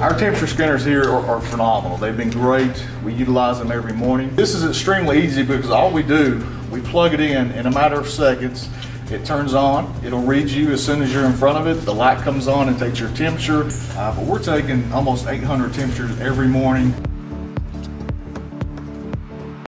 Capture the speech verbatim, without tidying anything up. Our temperature scanners here are, are phenomenal. They've been great. We utilize them every morning. This is extremely easy because all we do, we plug it in in a matter of seconds. It turns on, it'll read you as soon as you're in front of it. The light comes on and takes your temperature. Uh, but we're taking almost eight hundred temperatures every morning.